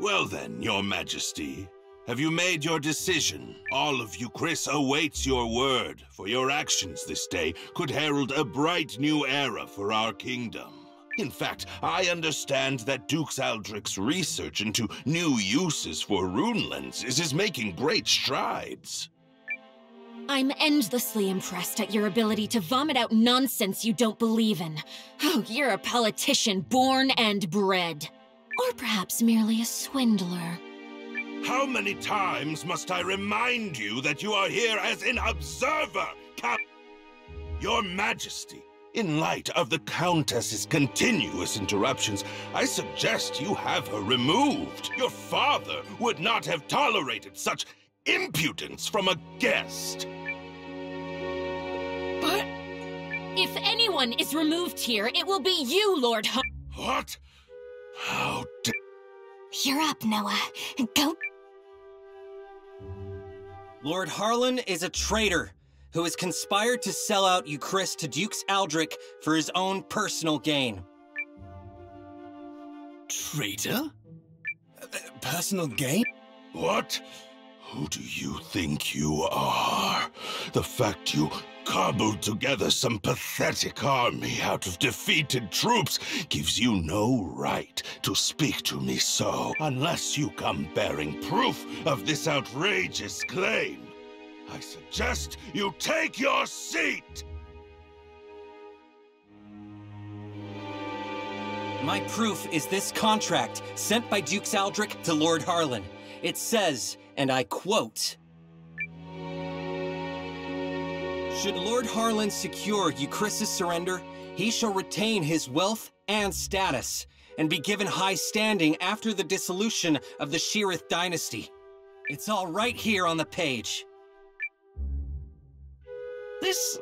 Well then, Your Majesty, have you made your decision? All of Euchris awaits your word, for your actions this day could herald a bright new era for our kingdom. In fact, I understand that Duke Aldrich's research into new uses for rune lenses is making great strides. I'm endlessly impressed at your ability to vomit out nonsense you don't believe in. Oh, you're a politician born and bred. Or perhaps merely a swindler. How many times must I remind you that you are here as an observer, Your Majesty? In light of the Countess's continuous interruptions, I suggest you have her removed. Your father would not have tolerated such impudence from a guest. But if anyone is removed here, it will be you, Lord Hum. What? How dare You're up, Noah. Go. Lord Harlan is a traitor who has conspired to sell out Euchris to Duke Aldrich for his own personal gain. Traitor? Personal gain? What? Who do you think you are? The fact you cobbled together some pathetic army out of defeated troops gives you no right to speak to me so, unless you come bearing proof of this outrageous claim. I suggest you take your seat! My proof is this contract sent by Duke Aldrich to Lord Harlan. It says, and I quote, "Should Lord Harlan secure Euchris's surrender, he shall retain his wealth and status, and be given high standing after the dissolution of the Sheerith dynasty." It's all right here on the page. This,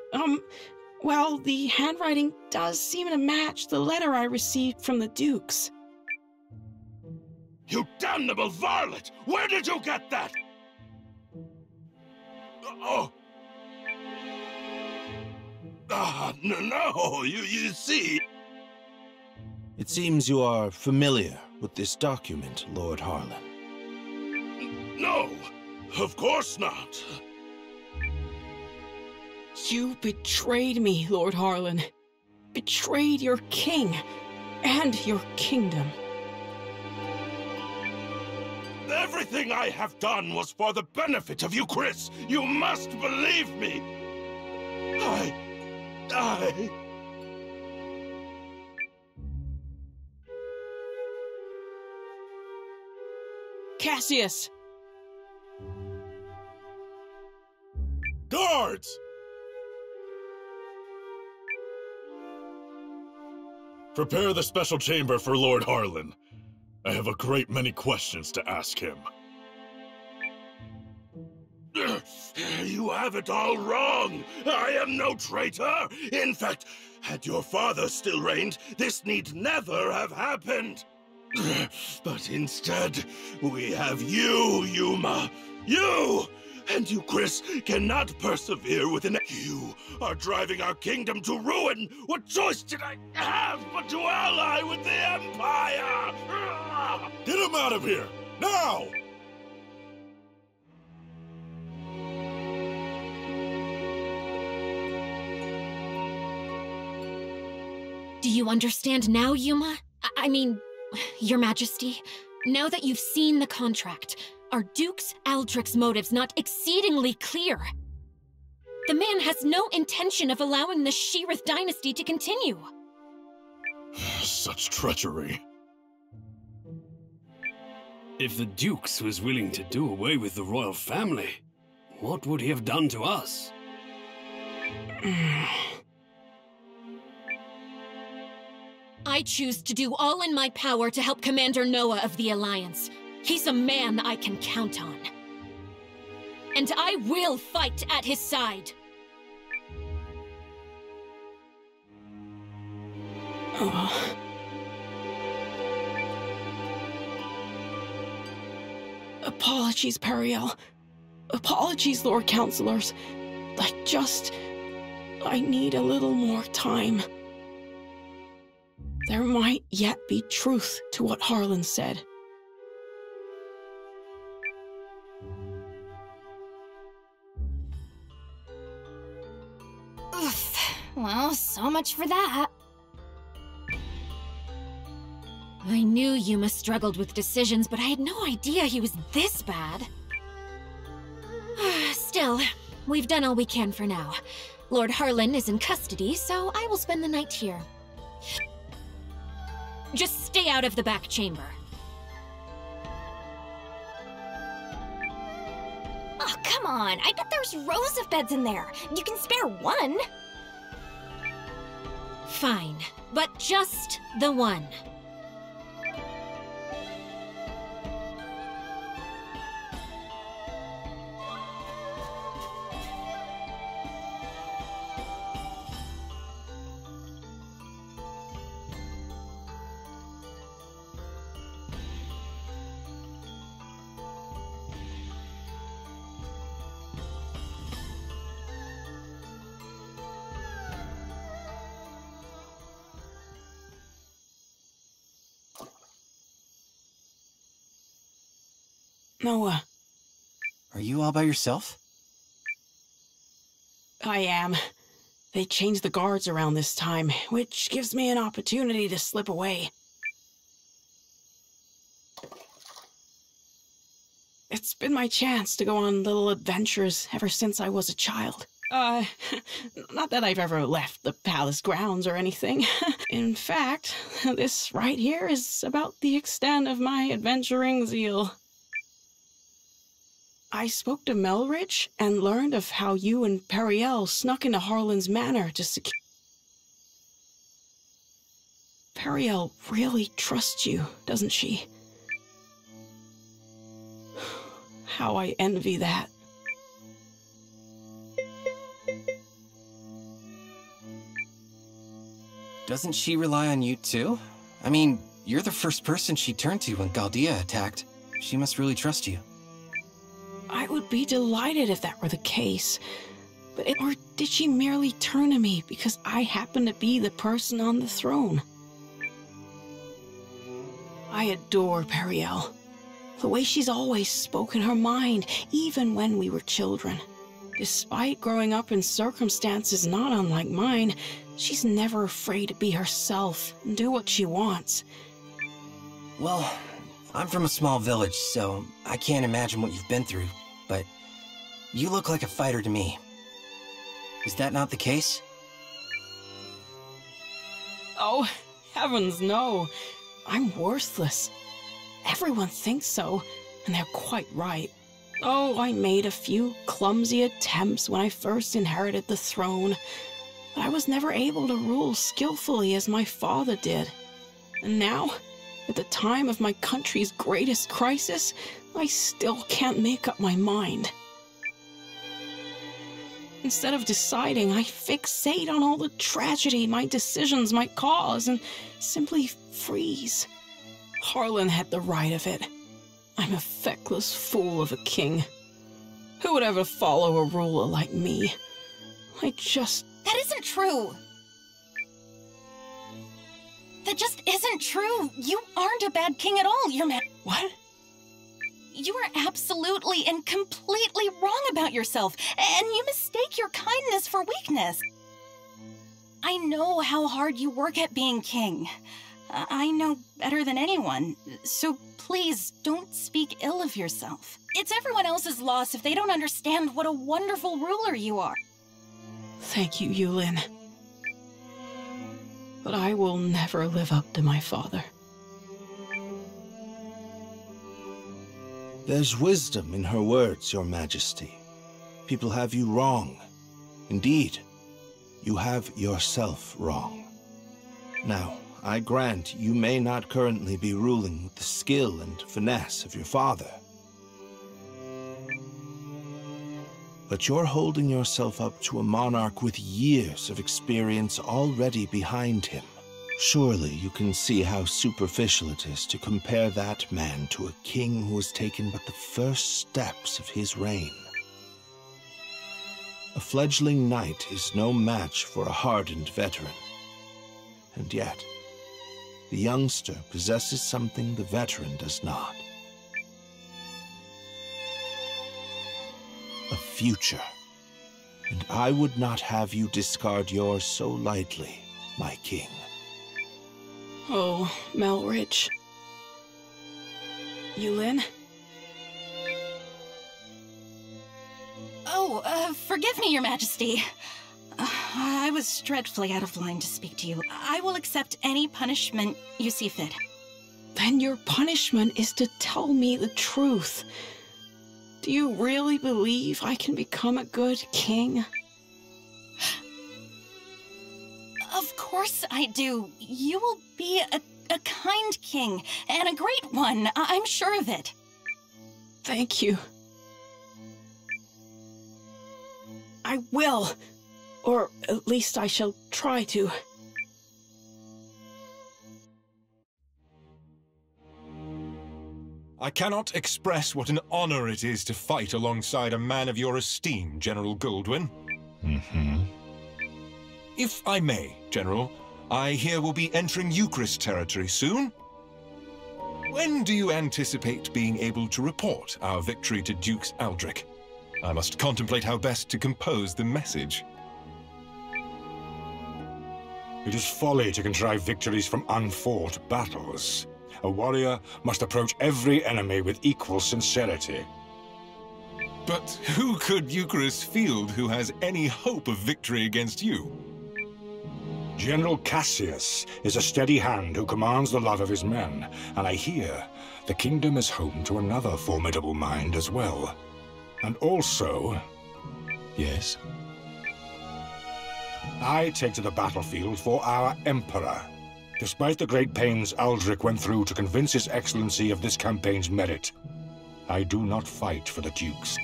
well, the handwriting does seem to match the letter I received from the Dukes. You damnable varlet! Where did you get that? Oh! Ah, no, you see... It seems you are familiar with this document, Lord Harlan. No, of course not. You betrayed me, Lord Harlan. Betrayed your king and your kingdom. Everything I have done was for the benefit of you, Chris. You must believe me. I... Cassius! Guards! Prepare the special chamber for Lord Harlan. I have a great many questions to ask him. You have it all wrong! I am no traitor! In fact, had your father still reigned, this need never have happened! But instead, we have you, Yuma! You! And you, Chris, cannot persevere with an... You are driving our kingdom to ruin! What choice did I have but to ally with the Empire? Get him out of here! Now! Do you understand now, Yuma? I mean, Your Majesty, now that you've seen the contract, are Duke Aldrich's motives not exceedingly clear? The man has no intention of allowing the Sheerith dynasty to continue. Such treachery. If the Dukes was willing to do away with the royal family, what would he have done to us? I choose to do all in my power to help Commander Noah of the Alliance. He's a man I can count on. And I will fight at his side. Oh. Apologies, Periel. Apologies, Lord Counselors. I need a little more time. There might yet be truth to what Harlan said. Well, so much for that. I knew Yuma struggled with decisions, but I had no idea he was this bad. Still, we've done all we can for now. Lord Harlan is in custody, so I will spend the night here. Just stay out of the back chamber. Oh, come on! I bet there's rows of beds in there! You can spare one! Fine, but just the one. Noah. Are you all by yourself? I am. They changed the guards around this time, which gives me an opportunity to slip away. It's been my chance to go on little adventures ever since I was a child. Not that I've ever left the palace grounds or anything. In fact, this right here is about the extent of my adventuring zeal. I spoke to Melrich and learned of how you and Periel snuck into Harlan's manor to secure... Periel really trusts you, doesn't she? How I envy that. Doesn't she rely on you too? I mean, you're the first person she turned to when Galdia attacked. She must really trust you. I would be delighted if that were the case, but or did she merely turn to me because I happen to be the person on the throne? I adore Periel. The way she's always spoken her mind, even when we were children. Despite growing up in circumstances not unlike mine, she's never afraid to be herself and do what she wants. Well, I'm from a small village, so I can't imagine what you've been through, but you look like a fighter to me. Is that not the case? Oh, heavens no. I'm worthless. Everyone thinks so, and they're quite right. Oh, I made a few clumsy attempts when I first inherited the throne, but I was never able to rule skillfully as my father did. And now, at the time of my country's greatest crisis, I still can't make up my mind. Instead of deciding, I fixate on all the tragedy my decisions might cause and simply freeze. Harlan had the right of it. I'm a feckless fool of a king. Who would ever follow a ruler like me? That isn't true! That just isn't true! You aren't a bad king at all, Your Majesty. What? You are absolutely and completely wrong about yourself, and you mistake your kindness for weakness. I know how hard you work at being king. I know better than anyone, so please don't speak ill of yourself. It's everyone else's loss if they don't understand what a wonderful ruler you are. Thank you, Yulin. But I will never live up to my father. There's wisdom in her words, Your Majesty. People have you wrong. Indeed, you have yourself wrong. Now, I grant you may not currently be ruling with the skill and finesse of your father. But you're holding yourself up to a monarch with years of experience already behind him. Surely you can see how superficial it is to compare that man to a king who has taken but the first steps of his reign. A fledgling knight is no match for a hardened veteran. And yet, the youngster possesses something the veteran does not. A future. and I would not have you discard yours so lightly, my king. Oh, Malrich. Yulin? Oh, forgive me, Your Majesty. I was dreadfully out of line to speak to you. I will accept any punishment you see fit. Then your punishment is to tell me the truth. Do you really believe I can become a good king? Of course I do. You will be a kind king, and a great one. I'm sure of it. Thank you. I will. Or at least I shall try to. I cannot express what an honor it is to fight alongside a man of your esteem, General Goldwyn. Mm-hmm. If I may, General, I hear we'll be entering Eucharis territory soon. When do you anticipate being able to report our victory to Dukes Aldrich? I must contemplate how best to compose the message. It is folly to contrive victories from unfought battles. A warrior must approach every enemy with equal sincerity. But who could Eucharis field who has any hope of victory against you? General Cassius is a steady hand who commands the love of his men, and I hear the kingdom is home to another formidable mind as well. And also... Yes? I take to the battlefield for our Emperor. Despite the great pains Aldrich went through to convince His Excellency of this campaign's merit, I do not fight for the Dukes.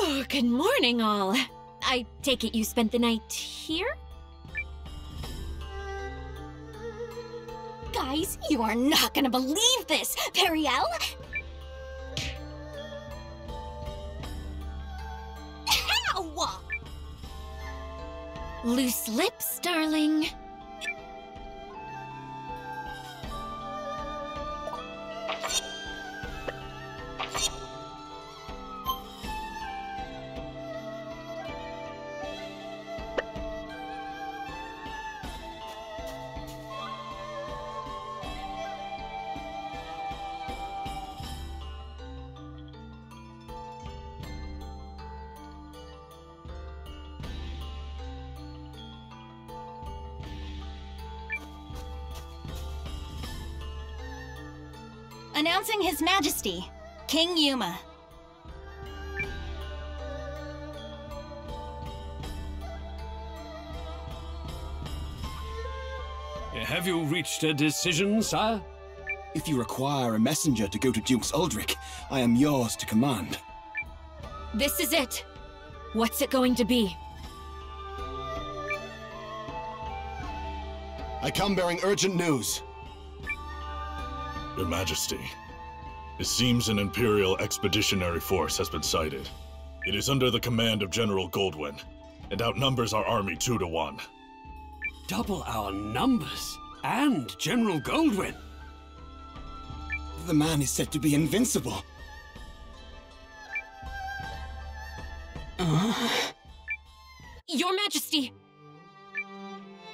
Oh, good morning, all. I take it you spent the night here? Guys, you are not gonna believe this! Periel! Ow! Loose lips, darling. Announcing His Majesty, King Yuma. Have you reached a decision, sire? If you require a messenger to go to Dukes Aldrich, I am yours to command. This is it. What's it going to be? I come bearing urgent news. Your Majesty, it seems an Imperial Expeditionary Force has been sighted. It is under the command of General Goldwyn, and outnumbers our army 2 to 1. Double our numbers, and General Goldwyn! The man is said to be invincible. Your Majesty!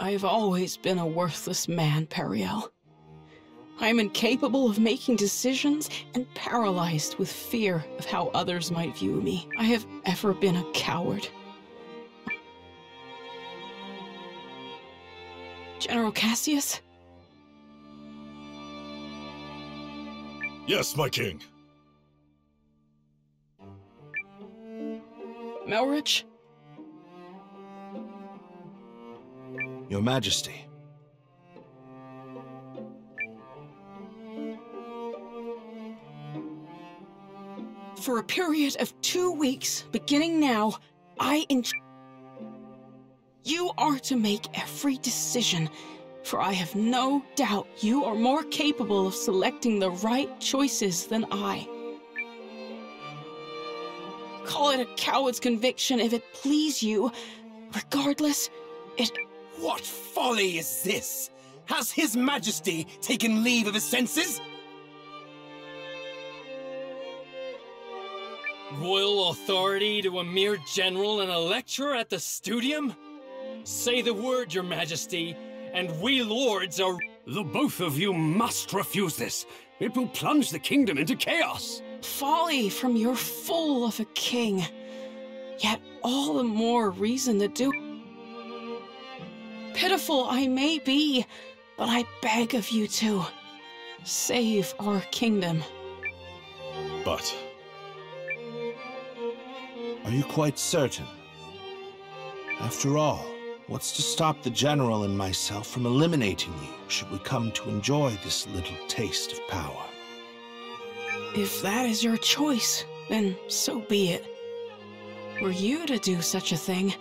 I've always been a worthless man, Periel. I am incapable of making decisions and paralyzed with fear of how others might view me. I have ever been a coward. General Cassius? Yes, my king. Malrich? Your Majesty. For a period of 2 weeks, beginning now, you are to make every decision, for I have no doubt you are more capable of selecting the right choices than I. Call it a coward's conviction if it please you. Regardless, it... What folly is this? Has His Majesty taken leave of his senses? Royal authority to a mere general and a lecturer at the studium? Say the word, Your Majesty, and we lords are... The both of you must refuse this. It will plunge the kingdom into chaos. Folly from your fool of a king. Yet all the more reason to do... Pitiful I may be, but I beg of you to save our kingdom. But... are you quite certain? After all, what's to stop the general and myself from eliminating you should we come to enjoy this little taste of power? If that is your choice, then so be it. Were you to do such a thing,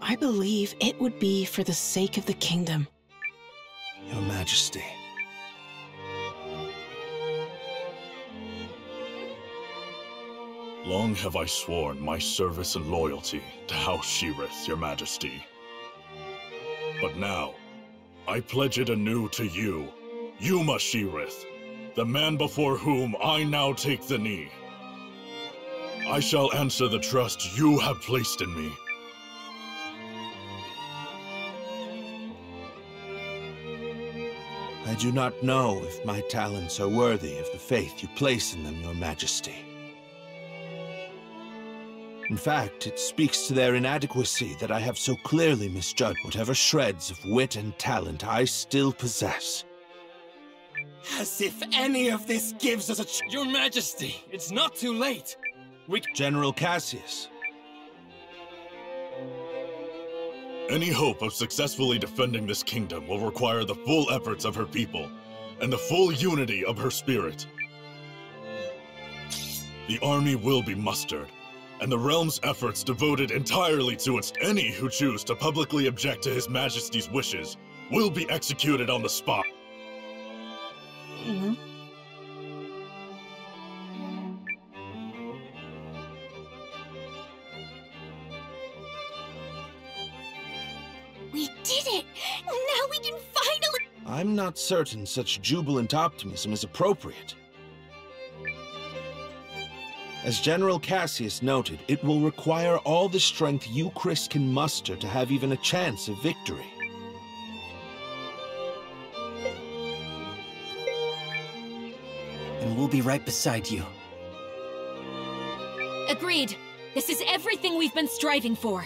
I believe it would be for the sake of the kingdom. Your Majesty. Long have I sworn my service and loyalty to House Sheerith, Your Majesty. But now, I pledge it anew to you, Yuma Sheerith, the man before whom I now take the knee. I shall answer the trust you have placed in me. I do not know if my talents are worthy of the faith you place in them, Your Majesty. In fact, it speaks to their inadequacy that I have so clearly misjudged whatever shreds of wit and talent I still possess. As if any of this gives us a chance. Your Majesty, it's not too late. We... General Cassius. Any hope of successfully defending this kingdom will require the full efforts of her people, and the full unity of her spirit. The army will be mustered, and the realm's efforts devoted entirely to its... Any who choose to publicly object to His Majesty's wishes will be executed on the spot. Mm-hmm. I'm not certain such jubilant optimism is appropriate. As General Cassius noted, it will require all the strength you, Chris, can muster to have even a chance of victory. And we'll be right beside you. Agreed. This is everything we've been striving for.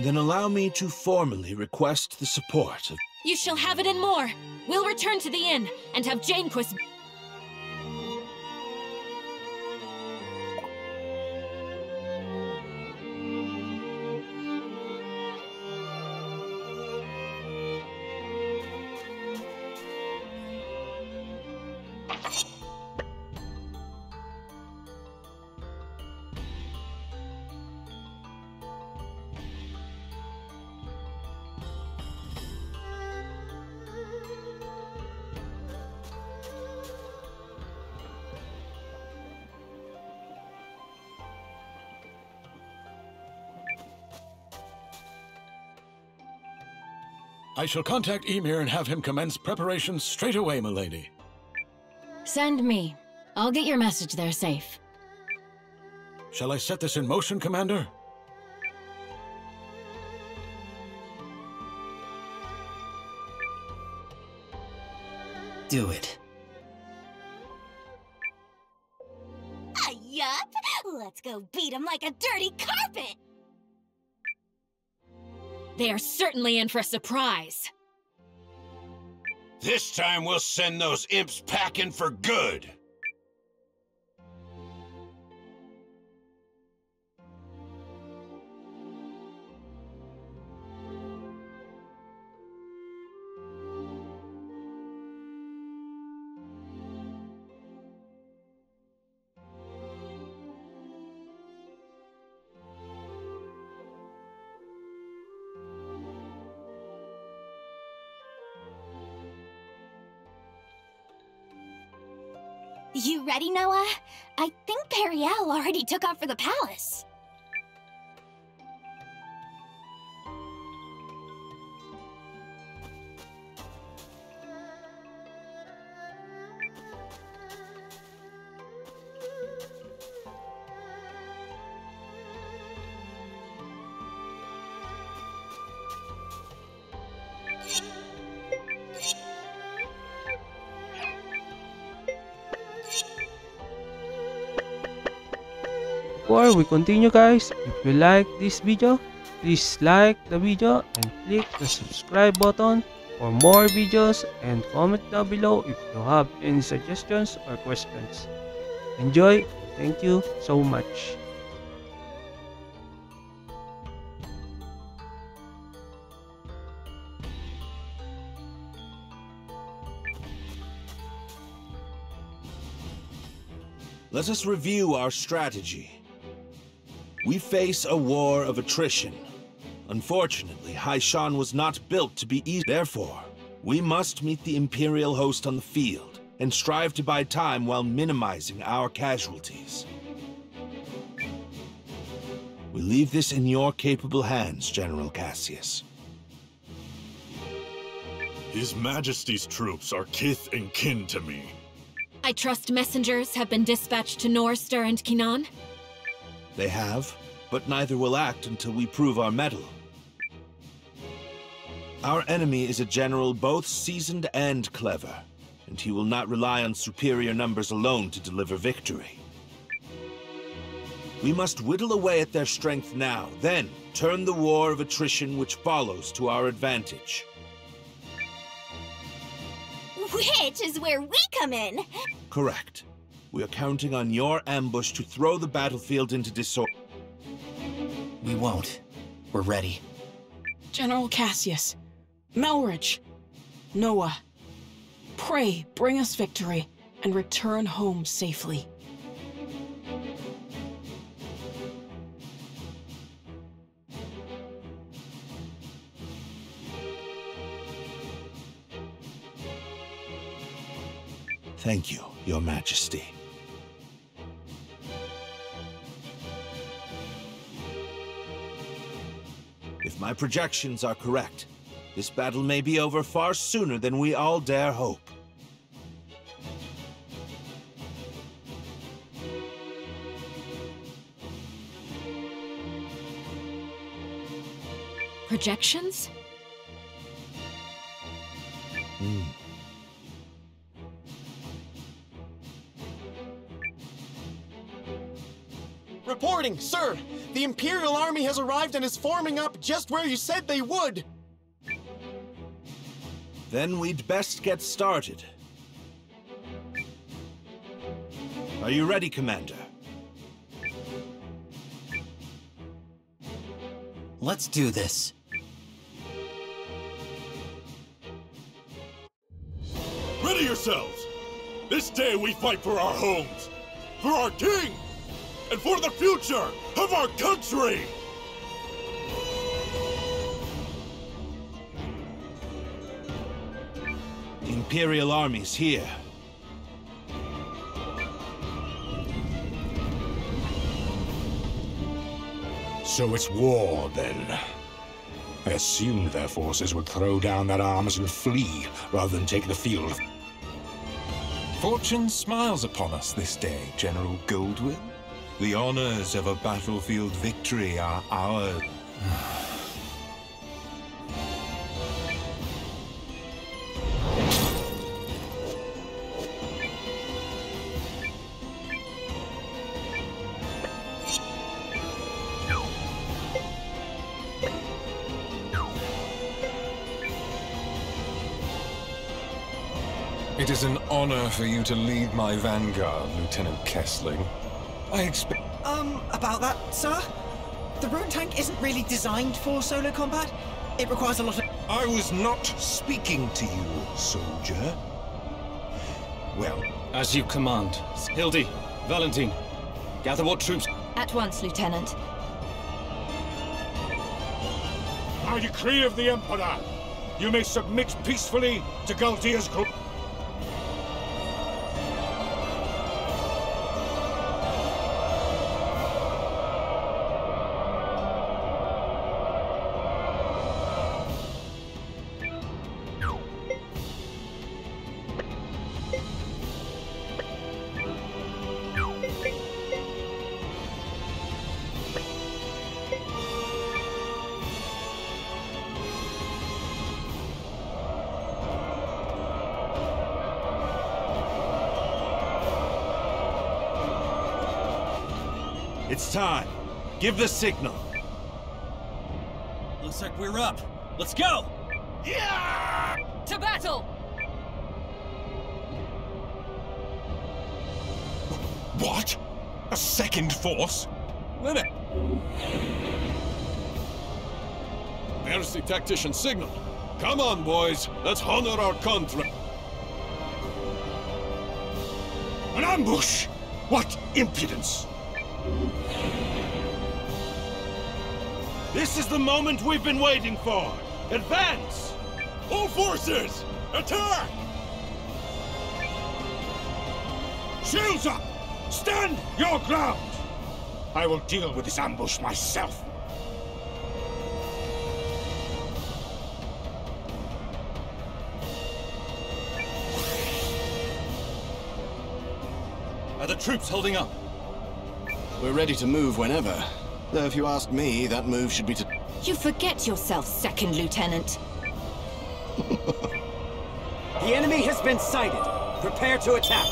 Then allow me to formally request the support of... You shall have it and more. We'll return to the inn and have Janequist. I shall contact Emir and have him commence preparations straight away, milady. Send me. I'll get your message there safe. Shall I set this in motion, Commander? Do it. Yup! Let's go beat him like a dirty carpet! They are certainly in for a surprise. This time we'll send those imps packing for good. You ready, Noah? I think Periel already took off for the palace. Before we continue, guys, if you like this video, please like the video and click the subscribe button for more videos, and comment down below if you have any suggestions or questions. Enjoy! Thank you so much. Let us review our strategy. We face a war of attrition. Unfortunately, Haishan was not built to be easy. Therefore, we must meet the Imperial host on the field and strive to buy time while minimizing our casualties. We leave this in your capable hands, General Cassius. His Majesty's troops are kith and kin to me. I trust messengers have been dispatched to Norster and Kinan? They have, but neither will act until we prove our mettle. Our enemy is a general both seasoned and clever, and he will not rely on superior numbers alone to deliver victory. We must whittle away at their strength now, then turn the war of attrition which follows to our advantage. Which is where we come in! Correct. We are counting on your ambush to throw the battlefield into disorder. We won't. We're ready. General Cassius, Melridge, Noah, pray bring us victory and return home safely. Thank you, Your Majesty. If my projections are correct, this battle may be over far sooner than we all dare hope. Projections? Reporting, sir! The Imperial Army has arrived and is forming up just where you said they would! Then we'd best get started. Are you ready, Commander? Let's do this. Ready yourselves! This day we fight for our homes, for our king, and for the future of our country! The Imperial Army's here. So it's war, then. I assumed their forces would throw down their arms and flee, rather than take the field. Fortune smiles upon us this day, General Goldwyn. The honors of a battlefield victory are ours. It is an honor for you to lead my vanguard, Lieutenant Kessling. I expect... about that, sir? The Rune Tank isn't really designed for solo combat. It requires a lot of... I was not speaking to you, soldier. Well... As you command. Hildy, Valentine, gather what troops... At once, Lieutenant. By decree of the Emperor, you may submit peacefully to Galdea's group. It's time. Give the signal. Looks like we're up. Let's go! Yeah! To battle! What? A second force? Limit! There's the tactician signal. Come on, boys. Let's honor our contract. An ambush! What impudence! This is the moment we've been waiting for! Advance! All forces! Attack! Shields up! Stand your ground! I will deal with this ambush myself! Are the troops holding up? We're ready to move whenever. Though if you ask me, that move should be to... You forget yourself, Second Lieutenant. The enemy has been sighted. Prepare to attack.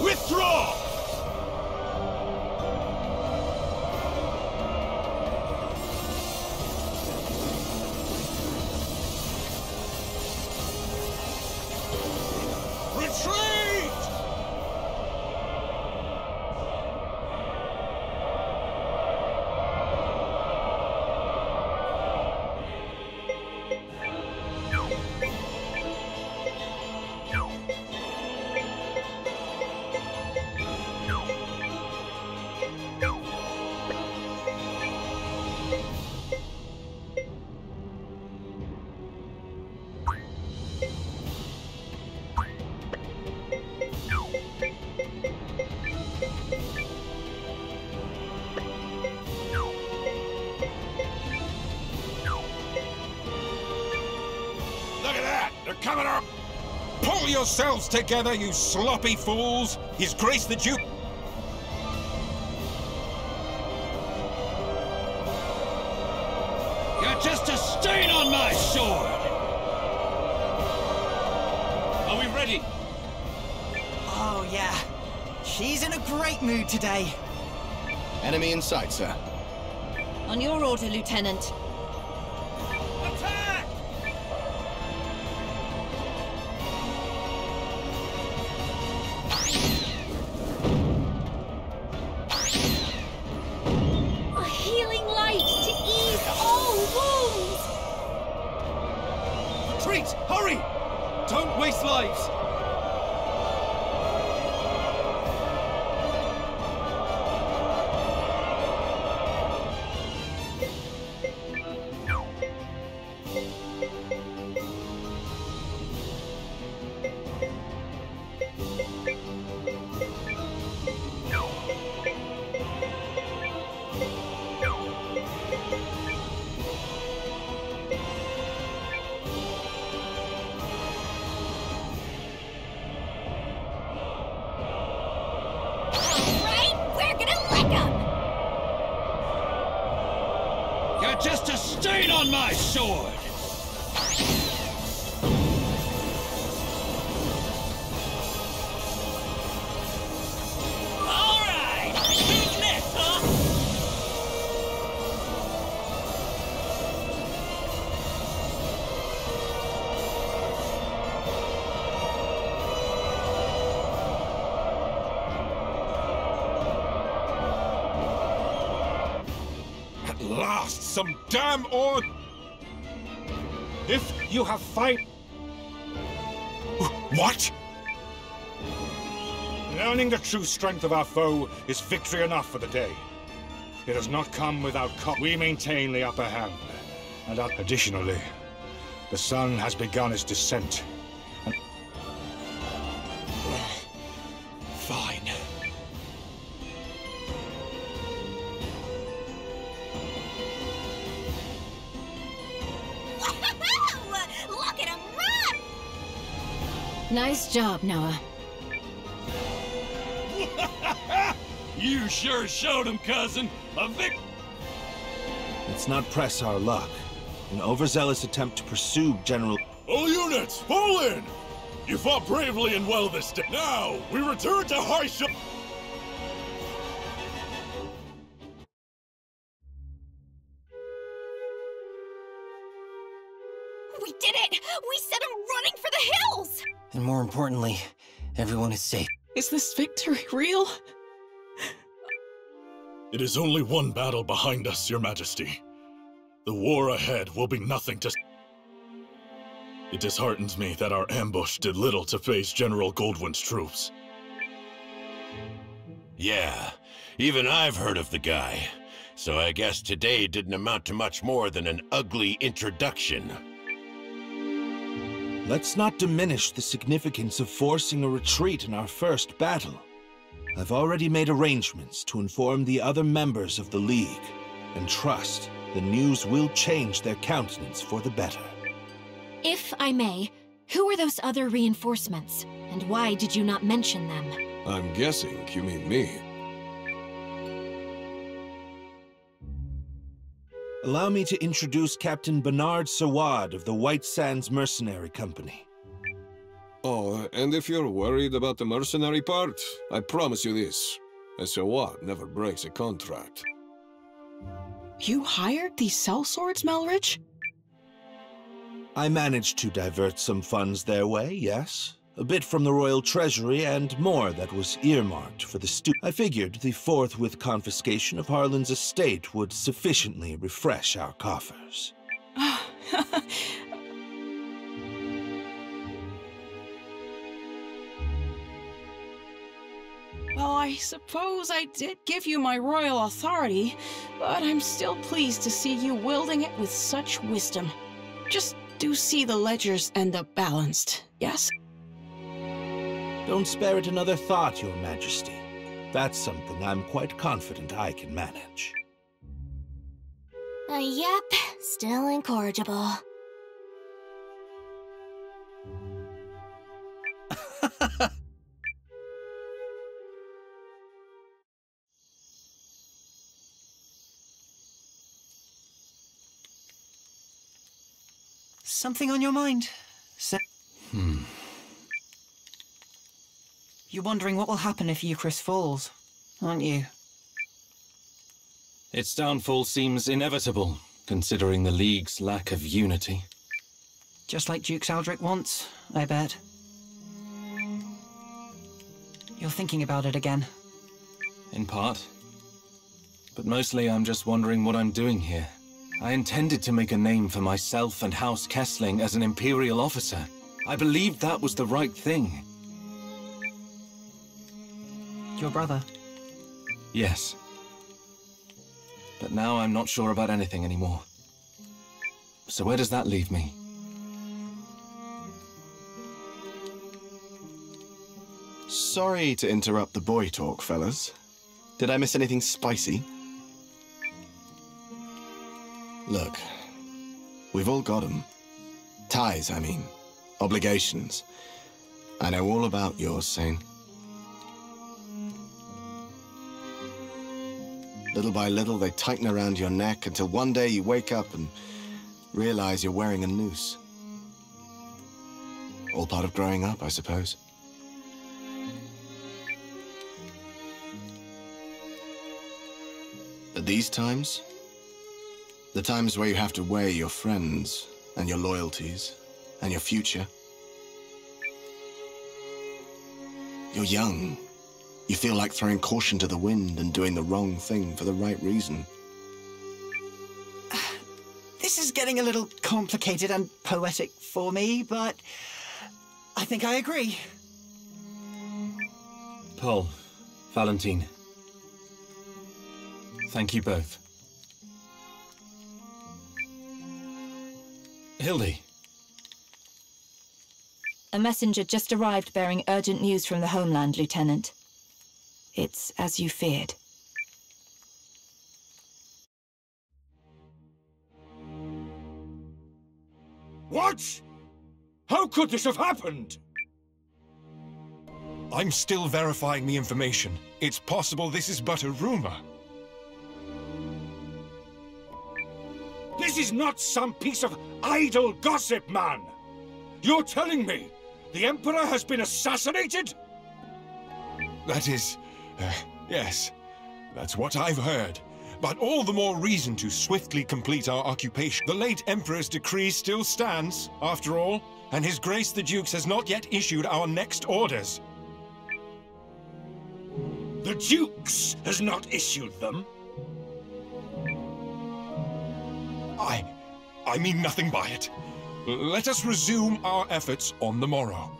Withdraw! Pull yourselves together, you sloppy fools! His Grace the Duke... You're just a stain on my sword! Are we ready? Oh, yeah. She's in a great mood today. Enemy in sight, sir. On your order, Lieutenant. Hurry! Don't waste lives! Just a stain on my sword! All right! Who's next, At last! Some damn order! If you have fight... What? Learning the true strength of our foe is victory enough for the day. It has not come without cost. We maintain the upper hand, and additionally, the sun has begun its descent. And... Fine. Nice job, Noah. You sure showed him, cousin. A victory. It's Let's not press our luck. An overzealous attempt to pursue General... All units, fall in! You fought bravely and well this day. Now, we return to Haisha... We did it! We sent him running for the hills! And more importantly, everyone is safe. Is this victory real? It is only one battle behind us, Your Majesty. The war ahead will be nothing to... It disheartens me that our ambush did little to phase General Goldwyn's troops. Yeah, even I've heard of the guy. So I guess today didn't amount to much more than an ugly introduction. Let's not diminish the significance of forcing a retreat in our first battle. I've already made arrangements to inform the other members of the League, and trust the news will change their countenance for the better. If I may, who are those other reinforcements, and why did you not mention them? I'm guessing you mean me. Allow me to introduce Captain Bernard Sawad of the White Sands Mercenary Company. Oh, and if you're worried about the mercenary part, I promise you this. A Sawad never breaks a contract. You hired these sellswords, Melrich? I managed to divert some funds their way, yes. A bit from the Royal Treasury and more that was earmarked for the I figured the forthwith confiscation of Harlan's estate would sufficiently refresh our coffers. Well, I suppose I did give you my royal authority, but I'm still pleased to see you wielding it with such wisdom. Just do see the ledgers end up balanced, yes? Don't spare it another thought, Your Majesty. That's something I'm quite confident I can manage. Yep, still incorrigible. Something on your mind? You're wondering what will happen if Eucharis falls, aren't you? Its downfall seems inevitable, considering the League's lack of unity. Just like Duke Saldrick wants, I bet. You're thinking about it again. In part. But mostly I'm just wondering what I'm doing here. I intended to make a name for myself and House Kessling as an Imperial officer. I believed that was the right thing. Your brother? Yes. But now I'm not sure about anything anymore. So where does that leave me? Sorry to interrupt the boy talk, fellas. Did I miss anything spicy? Look, we've all got them. Ties, I mean. Obligations. I know all about yours, Sane. Little by little, they tighten around your neck until one day you wake up and realize you're wearing a noose. All part of growing up, I suppose. But these times, the times where you have to weigh your friends and your loyalties and your future. You're young. You feel like throwing caution to the wind and doing the wrong thing for the right reason. This is getting a little complicated and poetic for me, but I think I agree. Paul, Valentine, thank you both. Hildy. A messenger just arrived bearing urgent news from the homeland, Lieutenant. It's as you feared. What? How could this have happened? I'm still verifying the information. It's possible this is but a rumor. is not some piece of idle gossip, man! You're telling me the Emperor has been assassinated? That is... yes. That's what I've heard. But all the more reason to swiftly complete our occupation. The late Emperor's decree still stands, after all, and His Grace the Dukes has not yet issued our next orders. The Dukes has not issued them? I mean nothing by it. Let us resume our efforts on the morrow.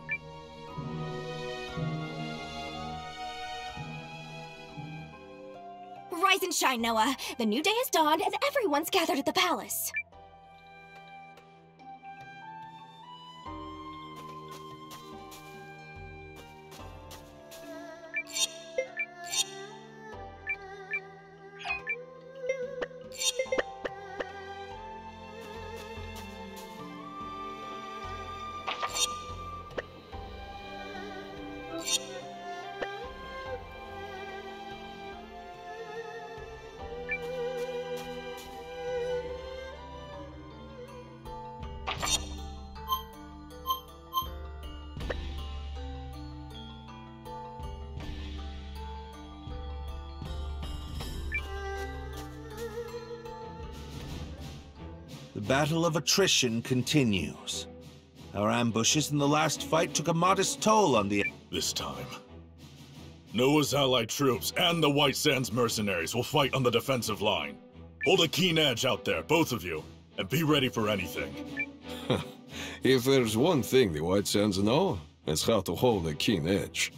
Rise and shine, Noah. The new day has dawned and everyone's gathered at the palace. The battle of attrition continues. Our ambushes in the last fight took a modest toll on the... This time, Noah's allied troops and the White Sands mercenaries will fight on the defensive line. Hold a keen edge out there, both of you, and be ready for anything. If there's one thing the White Sands know, it's how to hold a keen edge.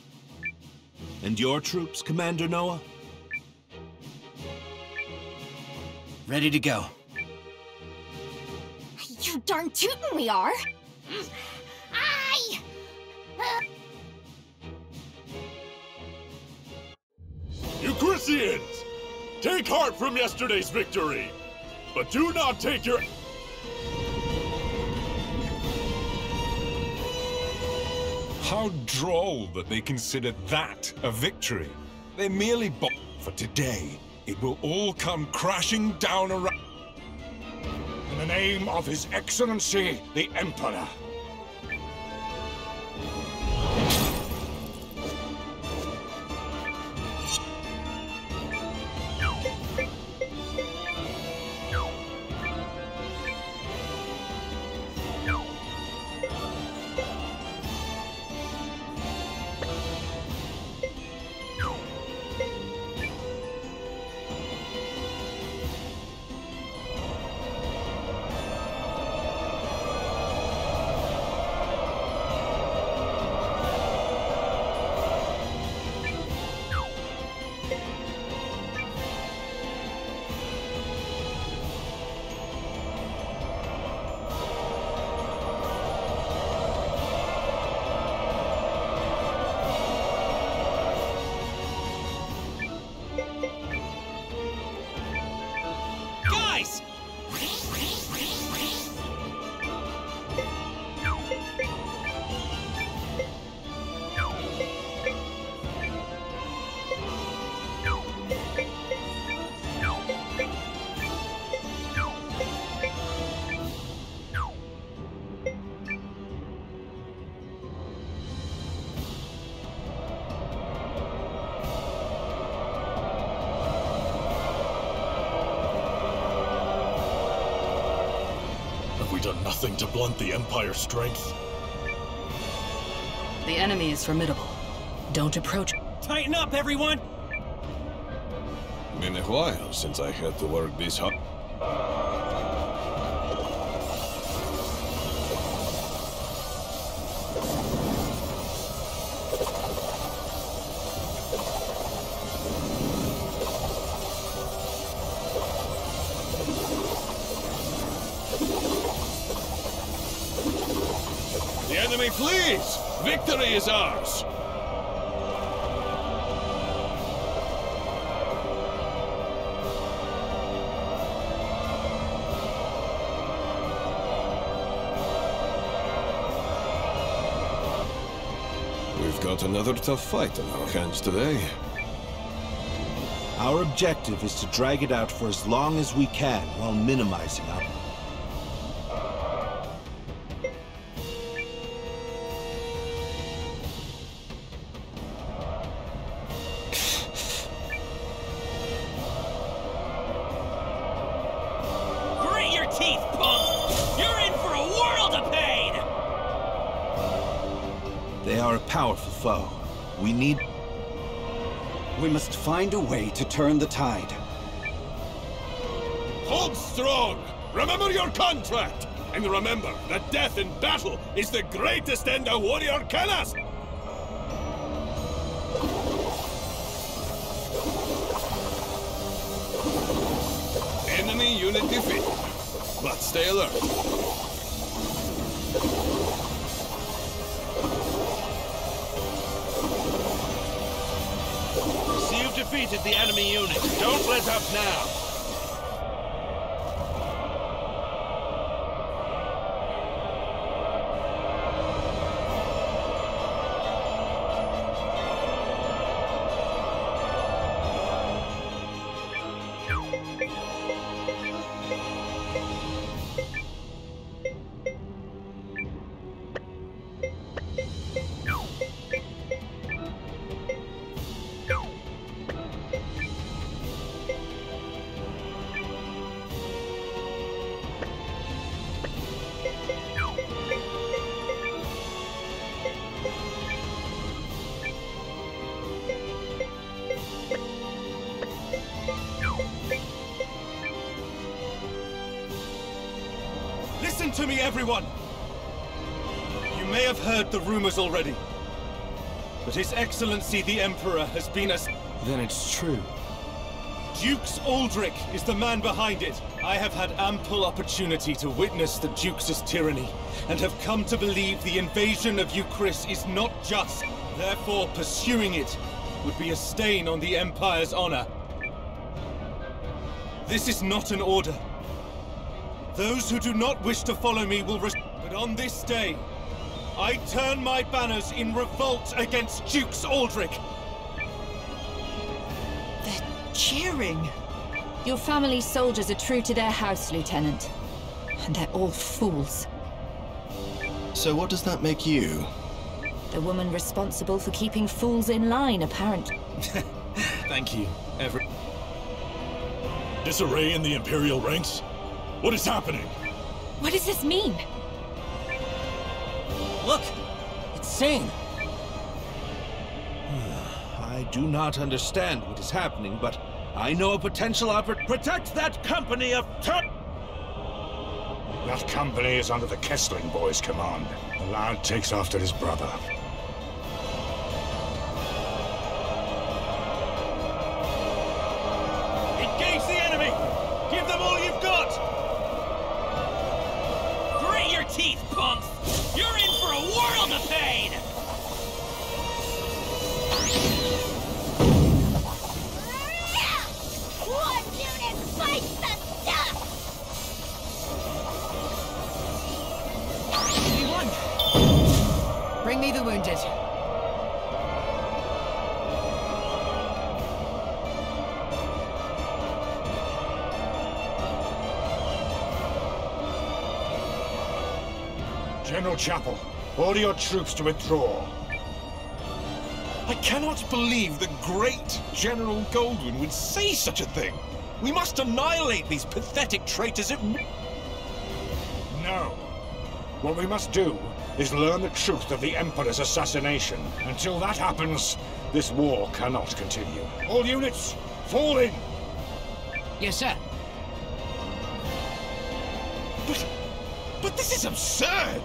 And your troops, Commander Noah? Ready to go. You darn tootin' we are! You Christians! Take heart from yesterday's victory! But do not take your... How droll that they consider that a victory. They're merely for today, it will all come crashing down around... In the name of His Excellency, the Emperor. Done nothing to blunt the Empire's strength. The enemy is formidable. Don't approach. Tighten up, everyone! Been a while since I had to work this hard. Please! Victory is ours! We've got another tough fight on our hands today. Our objective is to drag it out for as long as we can while minimizing our... They are a powerful foe. We must find a way to turn the tide. Hold strong! Remember your contract! And remember that death in battle is the greatest end a warrior can ask! Enemy unit defeated. But stay alert. You've defeated the enemy unit. Don't let up now! Listen to me, everyone! You may have heard the rumors already, but His Excellency the Emperor has been Then it's true. Duke's Aldrich is the man behind it. I have had ample opportunity to witness the Duke's tyranny, and have come to believe the invasion of Euchris is not just. Therefore, pursuing it would be a stain on the Empire's honor. This is not an order. Those who do not wish to follow me will but on this day, I turn my banners in revolt against Duke's Aldrich. They're cheering. Your family's soldiers are true to their house, Lieutenant. And they're all fools. So what does that make you? The woman responsible for keeping fools in line, apparently. Thank you, every... Disarray in the Imperial ranks? What is happening? What does this mean? Look! It's Sane! I do not understand what is happening, but I know a potential Protect that company of That company is under the Kessling boy's command. The lad takes after his brother. Engage the enemy! Give them all you've got! Teeth, punks! You're in for a world of pain! Yeah! One unit fights the dust! Bring me the wounded. General Chapel, order your troops to withdraw. I cannot believe the great General Goldwyn would say such a thing. We must annihilate these pathetic traitors at... No. What we must do is learn the truth of the Emperor's assassination. Until that happens, this war cannot continue. All units, fall in! Yes, sir. But this is absurd!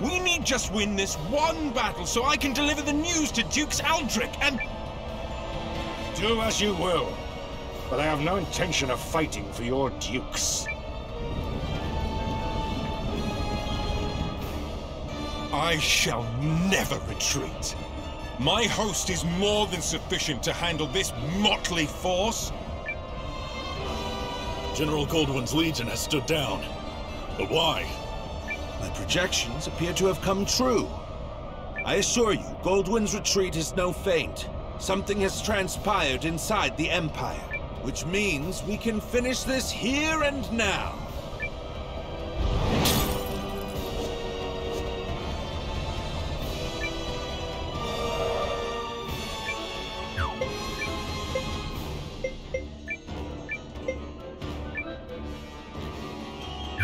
We need just win this one battle so I can deliver the news to Duke's Aldrich and... Do as you will, but I have no intention of fighting for your dukes. I shall never retreat. My host is more than sufficient to handle this motley force. General Goldwyn's legion has stood down. But why? My projections appear to have come true. I assure you, Goldwyn's retreat is no feint. Something has transpired inside the Empire, which means we can finish this here and now.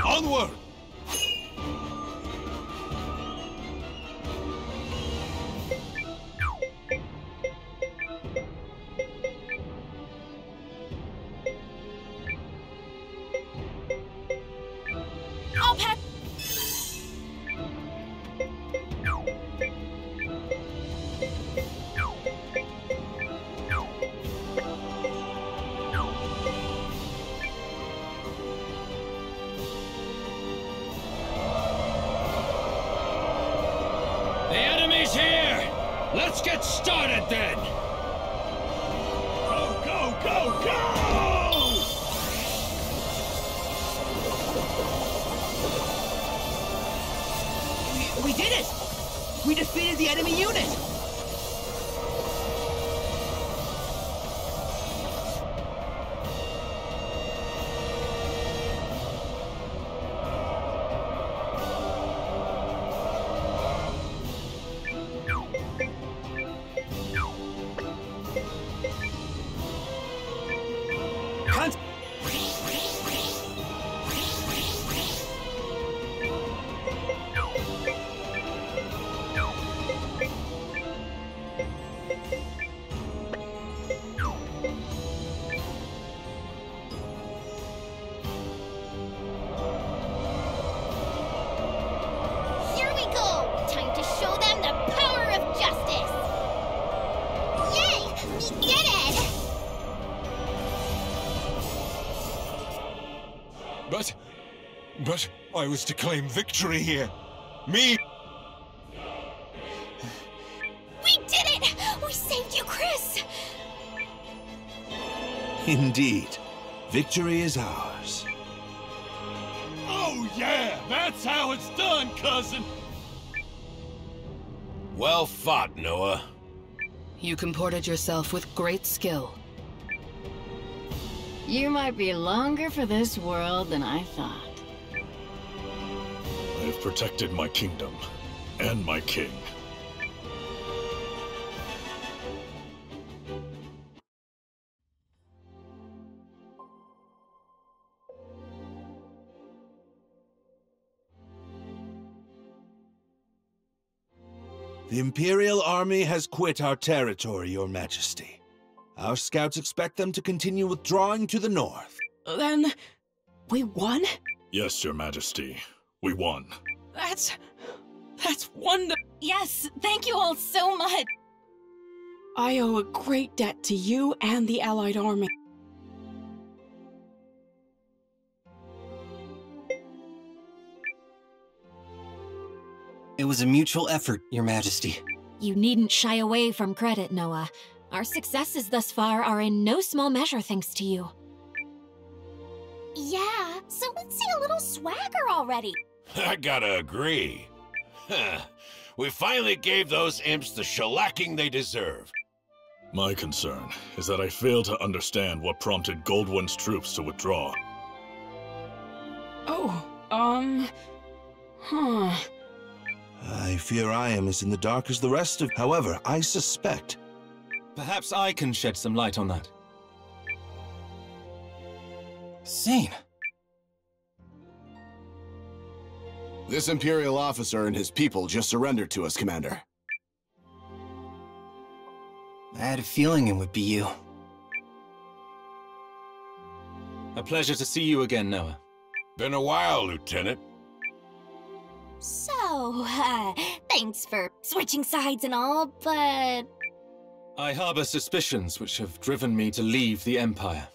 Onward! is here! Let's get started then! Go, go, go, go! We did it! We defeated the enemy unit! But I was to claim victory here. Me! We did it! We saved you, Chris! Indeed. Victory is ours. Oh, yeah! That's how it's done, cousin! Well fought, Noah. You comported yourself with great skill. You might be longer for this world than I thought. I've protected my kingdom, and my king. The Imperial Army has quit our territory, Your Majesty. Our scouts expect them to continue withdrawing to the north. Then, we won? Yes, Your Majesty. We won. That's wonderful. Yes, thank you all so much. I owe a great debt to you and the Allied Army. It was a mutual effort, Your Majesty. You needn't shy away from credit, Noah. Our successes thus far are in no small measure thanks to you. Yeah, so let's see a little swagger already. I gotta agree. We finally gave those imps the shellacking they deserve. My concern is that I fail to understand what prompted Goldwyn's troops to withdraw. Oh, I fear I am as in the dark as the rest of... However, I suspect... Perhaps I can shed some light on that. Sane. This Imperial officer and his people just surrendered to us, Commander. I had a feeling it would be you. A pleasure to see you again, Noah. Been a while, Lieutenant. So, thanks for switching sides and all, but... I harbor suspicions which have driven me to leave the Empire.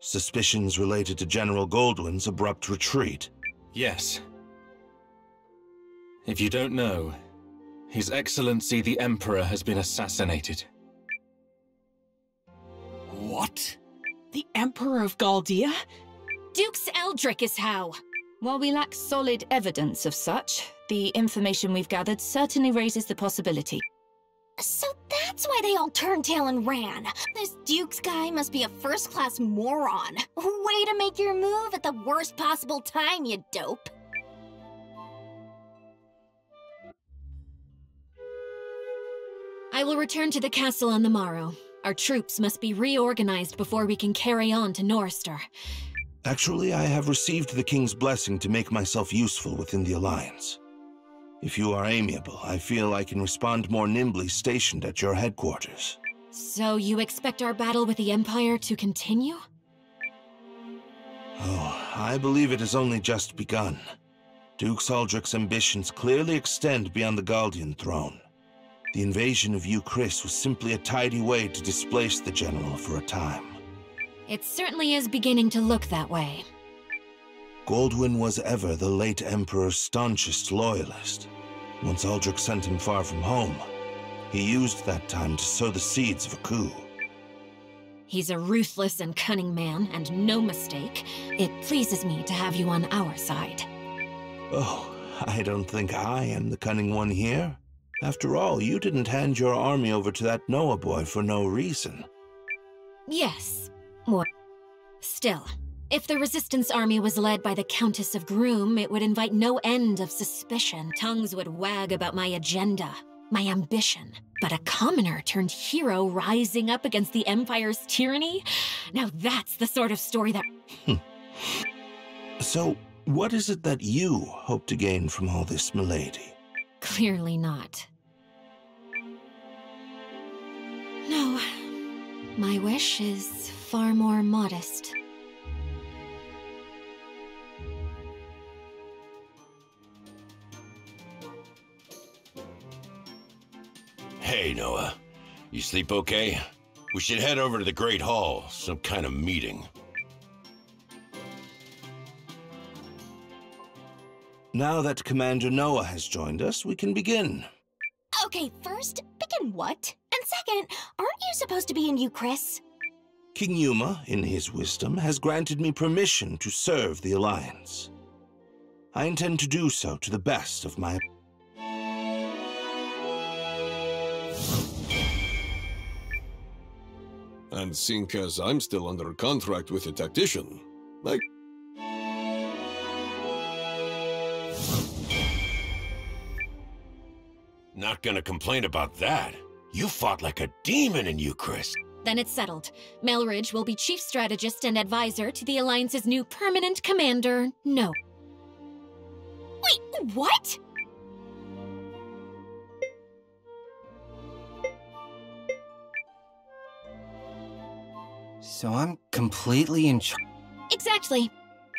Suspicions related to General Goldwyn's abrupt retreat. Yes. If you don't know, His Excellency the Emperor has been assassinated. What? The Emperor of Galdia? Dukes Eldrick is how. While we lack solid evidence of such, the information we've gathered certainly raises the possibility. So that's why they all turned tail and ran. This Duke's guy must be a first-class moron. Way to make your move at the worst possible time, you dope. I will return to the castle on the morrow. Our troops must be reorganized before we can carry on to Norrister. Actually, I have received the King's blessing to make myself useful within the Alliance. If you are amiable, I feel I can respond more nimbly stationed at your headquarters. So you expect our battle with the Empire to continue? Oh, I believe it has only just begun. Duke Saldrick's ambitions clearly extend beyond the Galdian throne. The invasion of Euchris was simply a tidy way to displace the General for a time. It certainly is beginning to look that way. Goldwyn was ever the late Emperor's staunchest loyalist. Once Aldrich sent him far from home, He used that time to sow the seeds of a coup. He's a ruthless and cunning man, and no mistake. It pleases me to have you on our side. Oh, I don't think I am the cunning one here. After all, you didn't hand your army over to that Noah boy for no reason. Yes. What? Still, if the Resistance Army was led by the Countess of Groom, it would invite no end of suspicion. Tongues would wag about my agenda, my ambition. But a commoner turned hero rising up against the Empire's tyranny? Now that's the sort of story that... So, what is it that you hope to gain from all this, milady? Clearly not. No. My wish is far more modest. Hey, Noah. You sleep okay? We should head over to the Great Hall, some kind of meeting. Now that Commander Noah has joined us, we can begin. Okay, first, begin what? And second, aren't you supposed to be in Euchris? King Yuma, in his wisdom, has granted me permission to serve the Alliance. I intend to do so to the best of my... And seeing as I'm still under contract with a tactician, like... Not gonna complain about that. You fought like a demon in Euchris. Then it's settled. Melridge will be chief strategist and advisor to the Alliance's new permanent commander, Noah. Wait, what? So I'm completely in charge. Exactly.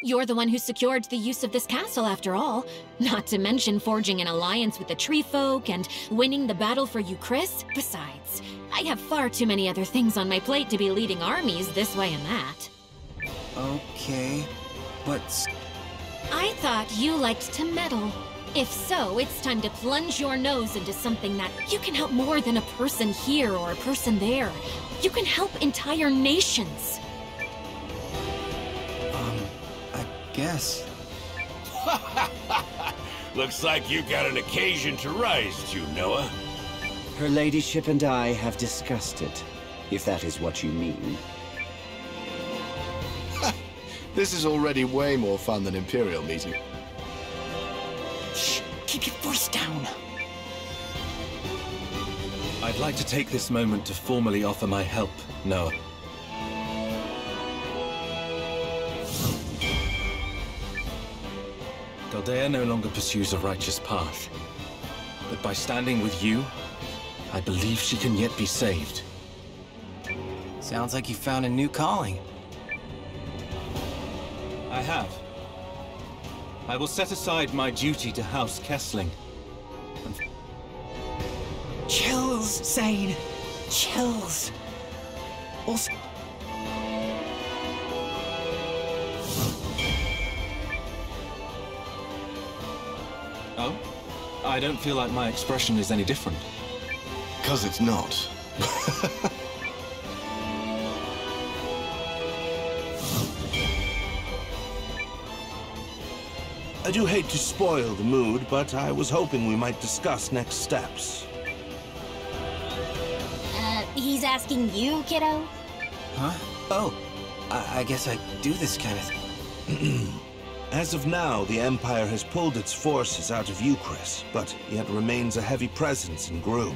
You're the one who secured the use of this castle, after all. Not to mention forging an alliance with the Tree Folk and winning the battle for Euchris. Besides, I have far too many other things on my plate to be leading armies this way and that. Okay, but... I thought you liked to meddle. If so, it's time to plunge your nose into something that... You can help more than a person here or a person there. You can help entire nations. Guess. Looks like you got an occasion to rise to, Noah. Her ladyship and I have discussed it, if that is what you mean. This is already way more fun than Imperial meeting. Shh, keep your voice down. I'd like to take this moment to formally offer my help, Noah. Galdea no longer pursues a righteous path, but by standing with you, I believe she can yet be saved. Sounds like you found a new calling. I have. I will set aside my duty to House Kessling. Chills, Zane. Chills. Also... Oh? I don't feel like my expression is any different. 'Cause it's not. I do hate to spoil the mood, but I was hoping we might discuss next steps. He's asking you, kiddo? Huh? Oh, I guess I do this kind of thing. As of now, the Empire has pulled its forces out of Euchris, but yet remains a heavy presence in Groom.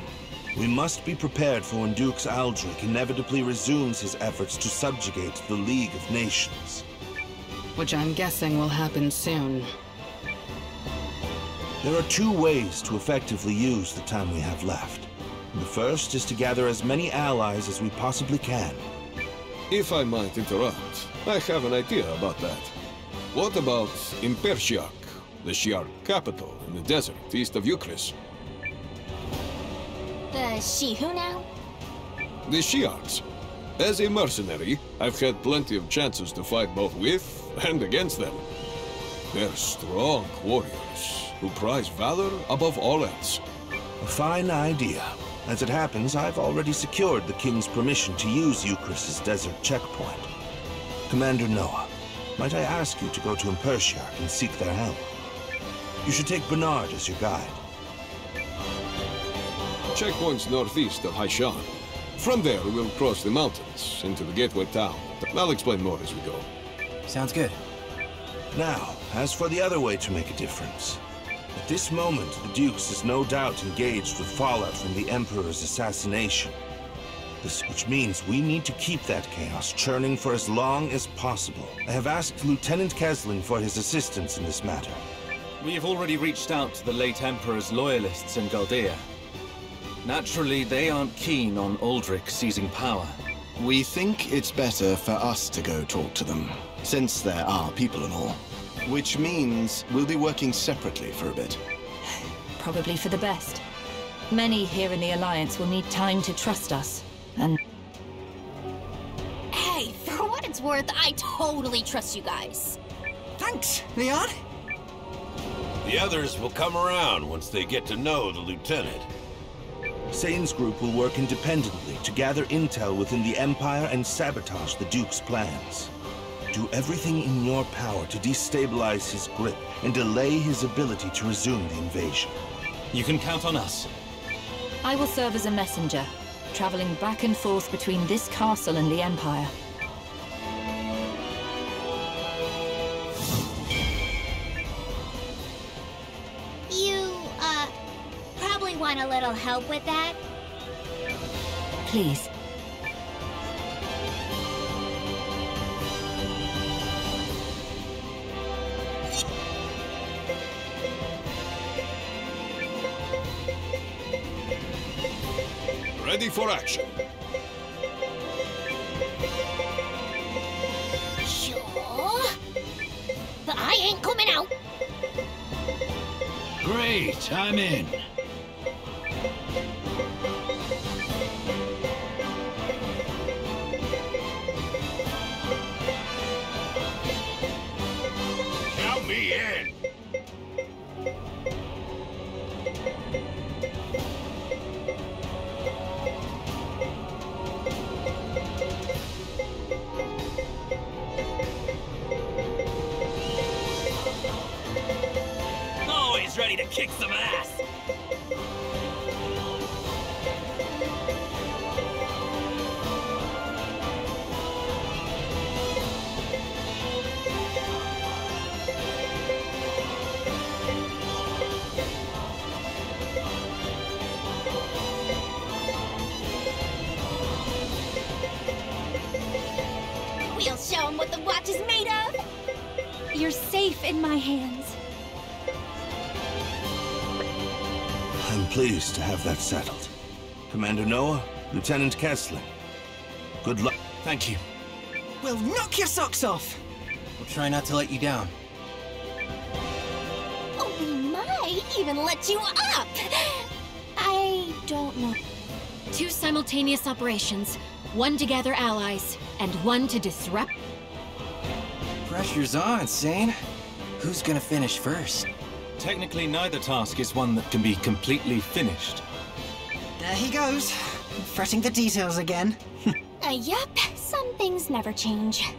We must be prepared for when Dukes Aldrich inevitably resumes his efforts to subjugate the League of Nations. Which I'm guessing will happen soon. There are two ways to effectively use the time we have left. The first is to gather as many allies as we possibly can. If I might interrupt, I have an idea about that. What about Impershiak, the Shiar capital in the desert east of Euchris? The Shi who now? The Shiarks. As a mercenary, I've had plenty of chances to fight both with and against them. They're strong warriors who prize valor above all else. A fine idea. As it happens, I've already secured the King's permission to use Eucharis's desert checkpoint. Commander Noah, might I ask you to go to Impertia and seek their help? You should take Bernard as your guide. Checkpoint's northeast of Haishan. From there, we'll cross the mountains into the gateway town. I'll explain more as we go. Sounds good. Now, as for the other way to make a difference. At this moment, the Dukes is no doubt engaged with fallout from the Emperor's assassination. This which means we need to keep that chaos churning for as long as possible. I have asked Lieutenant Kesling for his assistance in this matter. We have already reached out to the late Emperor's loyalists in Galdea. Naturally, they aren't keen on Aldrich seizing power. We think it's better for us to go talk to them, since they're our people and all. Which means we'll be working separately for a bit. Probably for the best. Many here in the Alliance will need time to trust us, and... Hey, for what it's worth, I totally trust you guys. Thanks, Leon. The others will come around once they get to know the Lieutenant. Sane's group will work independently to gather intel within the Empire and sabotage the Duke's plans. Do everything in your power to destabilize his grip and delay his ability to resume the invasion. You can count on us. I will serve as a messenger, traveling back and forth between this castle and the Empire. Want a little help with that? Please. Ready for action. Sure. But I ain't coming out. Great, I'm in. Ready to kick some ass! We'll show them what the watch is made of! You're safe in my hands. I'm pleased to have that settled. Commander Noah, Lieutenant Kesling, good luck. Thank you. We'll knock your socks off! We'll try not to let you down. Oh, we might even let you up! I don't know. Two simultaneous operations, one to gather allies, and one to disrupt... Pressure's on, Sane. Who's gonna finish first? Technically, neither task is one that can be completely finished. There he goes, fretting the details again. Yup, some things never change.